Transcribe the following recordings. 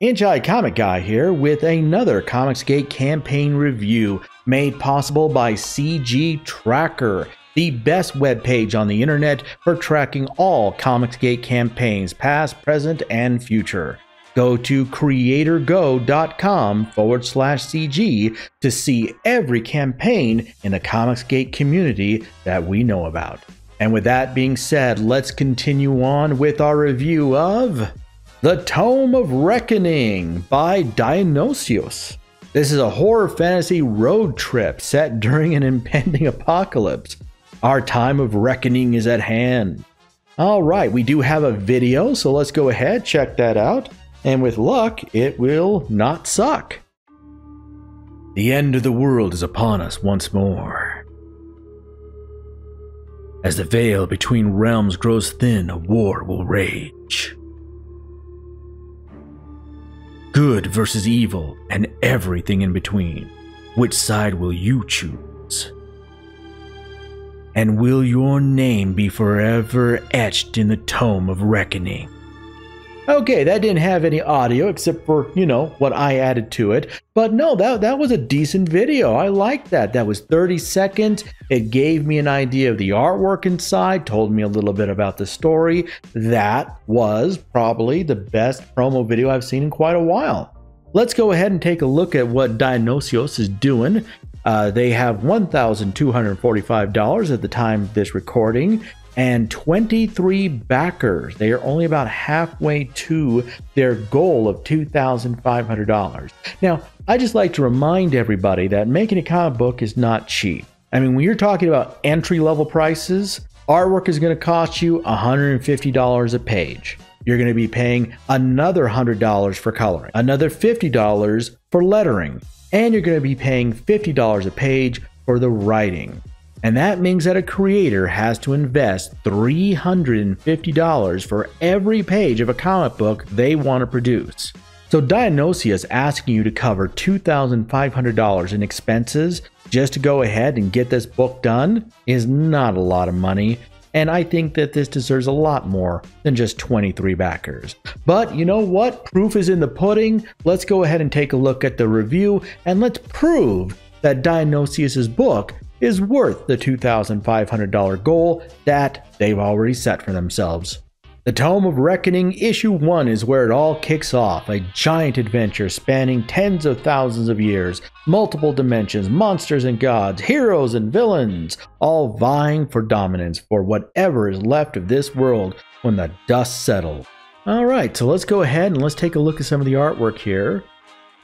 Inch High Comic Guy here with another ComicsGate campaign review made possible by CG Tracker, the best webpage on the internet for tracking all ComicsGate campaigns, past, present, and future. Go to creatorgo.com/CG to see every campaign in the ComicsGate community that we know about. And with that being said, let's continue on with our review of The Tome of Reckoning by Dionysios. This is a horror fantasy road trip set during an impending apocalypse. Our time of reckoning is at hand. All right, we do have a video, so let's go ahead, check that out. And with luck, it will not suck. The end of the world is upon us once more. As the veil between realms grows thin, a war will rage. Good versus evil, and everything in between. Which side will you choose? And will your name be forever etched in the Tome of Reckoning? Okay, that didn't have any audio except for, you know, what I added to it. But no, that was a decent video. I liked that. That was 30 seconds. It gave me an idea of the artwork inside, told me a little bit about the story. That was probably the best promo video I've seen in quite a while. Let's go ahead and take a look at what Dionysios is doing. They have $1,245 at the time of this recording. And 23 backers. They are only about halfway to their goal of $2,500. Now, I just like to remind everybody that making a comic book is not cheap. I mean, when you're talking about entry-level prices, artwork is going to cost you $150 a page. You're going to be paying another $100 for coloring, another $50 for lettering, and you're going to be paying $50 a page for the writing. And that means that a creator has to invest $350 for every page of a comic book they want to produce. So Dionysios is asking you to cover $2,500 in expenses just to go ahead and get this book done is not a lot of money. And I think that this deserves a lot more than just 23 backers. But you know what? Proof is in the pudding. Let's go ahead and take a look at the review and let's prove that Dionysios' book is worth the $2,500 goal that they've already set for themselves. The Tome of Reckoning Issue 1 is where it all kicks off, a giant adventure spanning tens of thousands of years, multiple dimensions, monsters and gods, heroes and villains, all vying for dominance for whatever is left of this world when the dust settles. All right, so let's go ahead and let's take a look at some of the artwork here.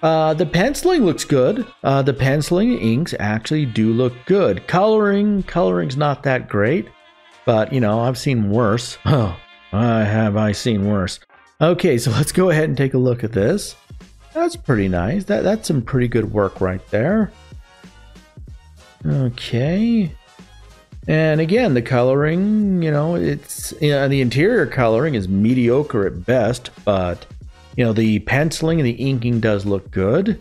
The penciling looks good. The penciling and inks actually do look good. Coloring's not that great, but you know, I've seen worse. Oh, have I seen worse? Okay, so let's go ahead and take a look at this. That's pretty nice. That's some pretty good work right there. Okay. And again, the coloring, you know, it's, you know, the interior coloring is mediocre at best, but you know, the penciling and the inking does look good.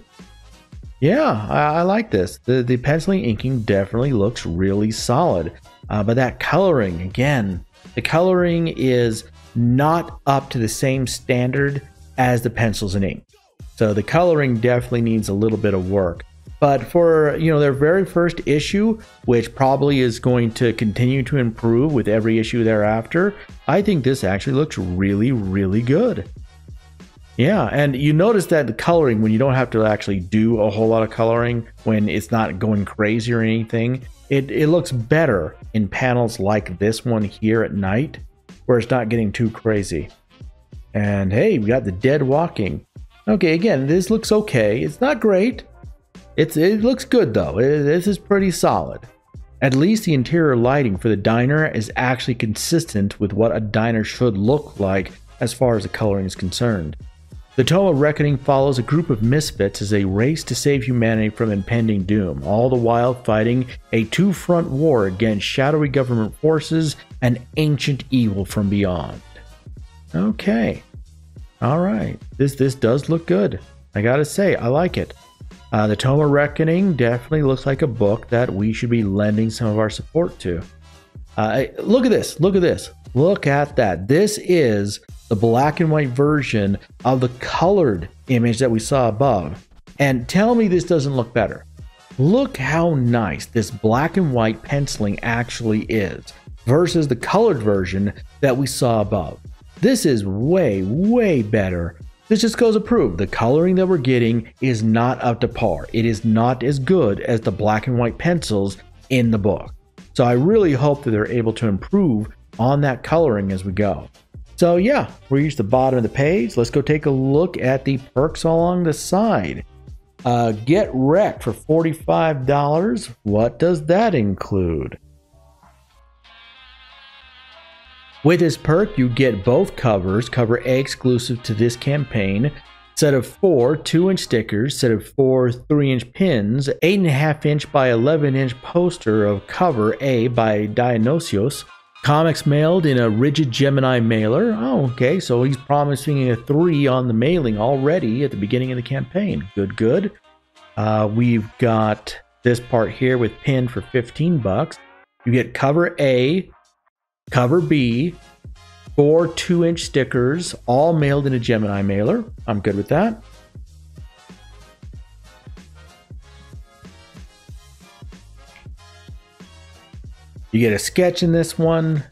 Yeah, I like this. The penciling inking definitely looks really solid. But that coloring, again, the coloring is not up to the same standard as the pencils and ink. So the coloring definitely needs a little bit of work. But for, you know, their very first issue, which probably is going to continue to improve with every issue thereafter, I think this actually looks really, really good. Yeah, and you notice that the coloring, when you don't have to actually do a whole lot of coloring, when it's not going crazy or anything, it looks better in panels like this one here at night, where it's not getting too crazy. And hey, we got the dead walking. Okay, again, this looks okay. It's not great. It looks good, though. This is pretty solid. At least the interior lighting for the diner is actually consistent with what a diner should look like as far as the coloring is concerned. The Tome of Reckoning follows a group of misfits as they race to save humanity from impending doom, all the while fighting a two-front war against shadowy government forces and ancient evil from beyond. Okay. All right. This does look good. I gotta say, I like it. The Tome of Reckoning definitely looks like a book that we should be lending some of our support to. Look at this. Look at this. Look at that. This is the black and white version of the colored image that we saw above, and tell me this doesn't look better. Look how nice this black and white penciling actually is versus the colored version that we saw above. This is way, way better. This just goes to prove the coloring that we're getting is not up to par. It is not as good as the black and white pencils in the book. So I really hope that they're able to improve on that coloring as we go. So yeah, we reached the bottom of the page. Let's go take a look at the perks along the side. Get wrecked for $45. What does that include? With this perk, you get both covers, cover A exclusive to this campaign, set of 4 2-inch stickers, set of 4 3-inch pins, 8.5-inch by 11-inch poster of cover A by Dionysios, comics mailed in a rigid Gemini mailer. Oh, okay, so he's promising a 3 on the mailing already at the beginning of the campaign. Good, good. We've got this part here with pin for 15 bucks. You get cover A, cover B, 4 2-inch stickers, all mailed in a Gemini mailer. I'm good with that. You get a sketch in this one.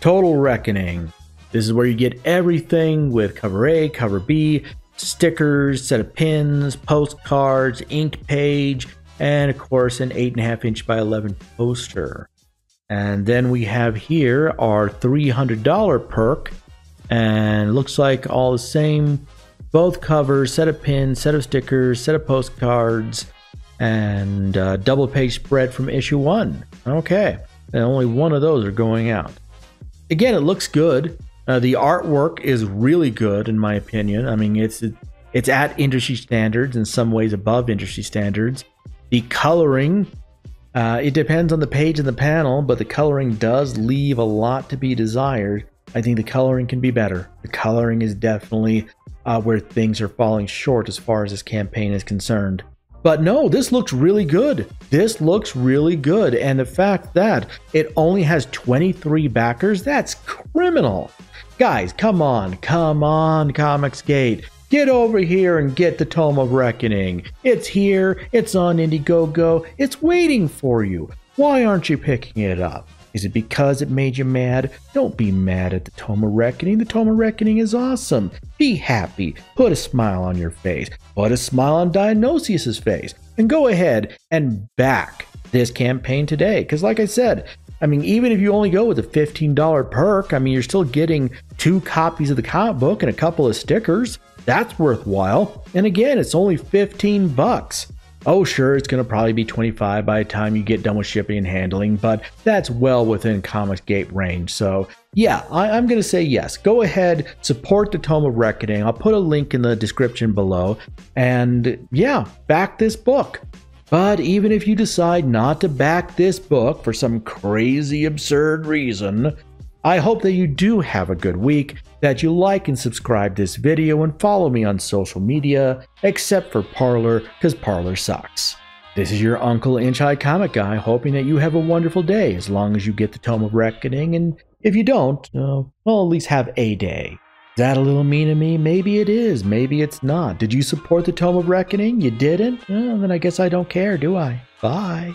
Total Reckoning. This is where you get everything with cover A, cover B, stickers, set of pins, postcards, ink page, and of course an 8.5-inch by 11 poster. And then we have here our $300 perk, and it looks like all the same. Both covers, set of pins, set of stickers, set of postcards, and double page spread from issue 1. Okay, and only one of those are going out. Again, it looks good. The artwork is really good in my opinion. I mean, it's at industry standards, in some ways above industry standards. The coloring, it depends on the page and the panel, but the coloring does leave a lot to be desired. I think the coloring can be better. The coloring is definitely where things are falling short as far as this campaign is concerned. But no, this looks really good. This looks really good. And the fact that it only has 23 backers, that's criminal. Guys, come on. Come on, ComicsGate. Get over here and get the Tome of Reckoning. It's here. It's on Indiegogo. It's waiting for you. Why aren't you picking it up? Is it because it made you mad? Don't be mad at the Tome of Reckoning. The Tome of Reckoning is awesome. Be happy. Put a smile on your face. Put a smile on Dionysius' face. And go ahead and back this campaign today. Because like I said, I mean, even if you only go with a $15 perk, I mean, you're still getting 2 copies of the comic book and a couple of stickers. That's worthwhile. And again, it's only 15 bucks. Oh, sure, it's going to probably be 25 by the time you get done with shipping and handling, but that's well within ComicsGate range. So yeah, I'm going to say yes. Go ahead, support the Tome of Reckoning. I'll put a link in the description below. And yeah, back this book. But even if you decide not to back this book for some crazy, absurd reason, I hope that you do have a good week, that you like and subscribe this video and follow me on social media, except for Parler, because Parler sucks. This is your Uncle Inch High Comic Guy, hoping that you have a wonderful day, as long as you get the Tome of Reckoning, and if you don't, well, at least have a day. Is that a little mean to me? Maybe it is, maybe it's not. Did you support the Tome of Reckoning? You didn't? Well, then I guess I don't care, do I? Bye.